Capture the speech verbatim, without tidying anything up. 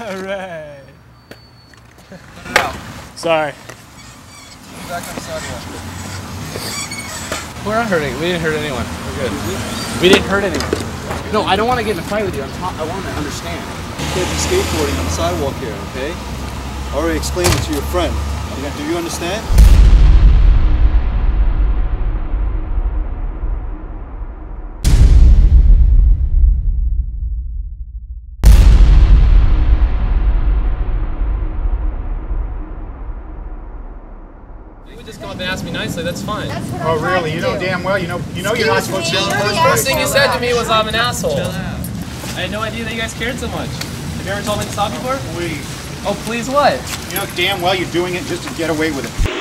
Hooray! No. Sorry. Back on the sidewalk. We're not hurting. We didn't hurt anyone. We're good. We didn't hurt anyone. No, I don't want to get in a fight with you. I'm ta I want to understand. You can't be skateboarding on the sidewalk here, okay? I already explained it to your friend. Okay. Do you understand? Just come up and ask me nicely. That's fine. That's what oh, I'm really? You know do. damn well. You know, you know, excuse you're not supposed to. The first thing you said to me was I'm an asshole. I had no idea that you guys cared so much. Have you ever told me to stop before? Please. Oh, please what? You know damn well you're doing it just to get away with it.